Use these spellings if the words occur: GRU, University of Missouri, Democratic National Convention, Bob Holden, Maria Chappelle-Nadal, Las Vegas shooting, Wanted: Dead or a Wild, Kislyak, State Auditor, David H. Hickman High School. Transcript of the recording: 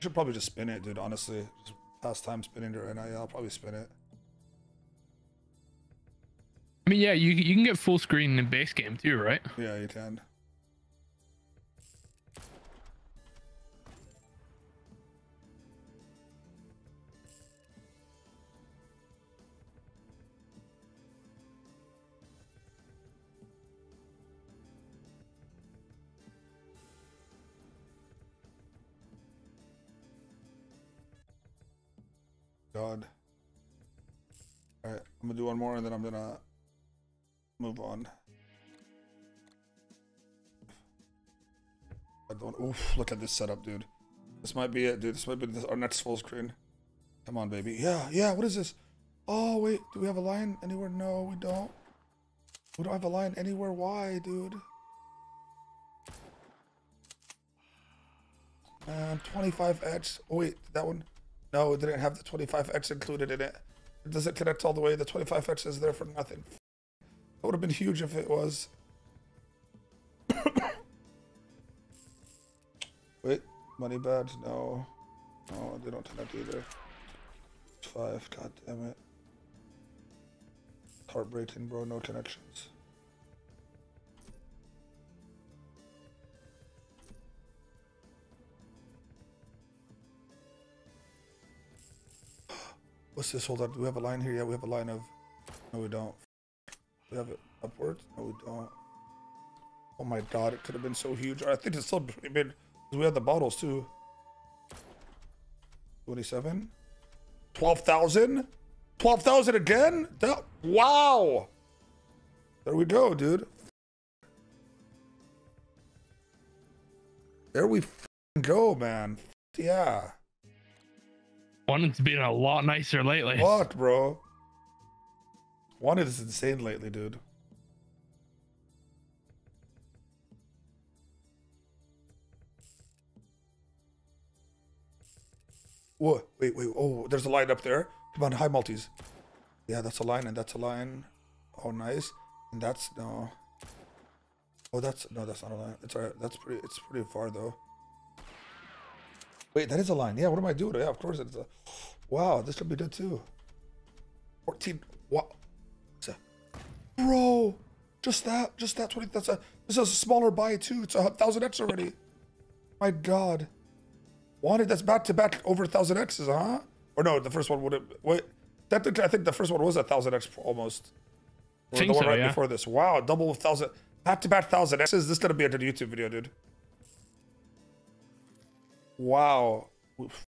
Should probably just spin it, dude, honestly. Just past time spinning it right now. Yeah, I'll probably spin it. I mean, yeah, you can get full screen in the base game too, right? Yeah, you can. God. All right, I'm gonna do one more and then I'm gonna move on. I don't. Oof, look at this setup, dude. This might be it, dude. This might be our next full screen. Come on, baby. Yeah, yeah. What is this? Oh wait, do we have a line anywhere? No, we don't. We don't have a line anywhere. Why, dude? And 25x. Oh wait, that one. No, it didn't have the 25x included in it. It doesn't connect all the way. The 25x is there for nothing. That would have been huge if it was. Wait, money badge? No. No, they don't connect either. 5, god damn it. Heartbreaking, bro, no connections. What's this? Hold on. Do we have a line here? Yeah, we have a line of... No, we don't. We have it upwards? No, we don't. Oh my god, it could have been so huge. I think it's still pretty big. We have the bottles too. 27? 12,000? 12,000 again? That, wow! There we go, dude. There we go, man. Yeah. Wanted's been a lot nicer lately. Fuck, bro. Wanted is insane lately, dude. Whoa, wait, wait. Oh, there's a line up there. Come on, high multis. Yeah, that's a line, and that's a line. Oh, nice. And that's no. Oh, that's no. That's not a line. It's alright. That's pretty. It's pretty far though. Wait, that is a line. Yeah, what am I doing? Yeah, of course it's a... Wow, this could be good too. 14... What? Bro! Just that 20... That's a... This is a smaller buy too. It's 1,000x already. My god. Wanted, that's back-to-back over 1,000x's, huh? Or no, the first one wouldn't... Wait. Technically, I think the first one was 1,000x almost. Or the one right before this. Wow, double 1,000... Back-to-back 1,000x's. This is gonna be a good YouTube video, dude. Wow. Oof.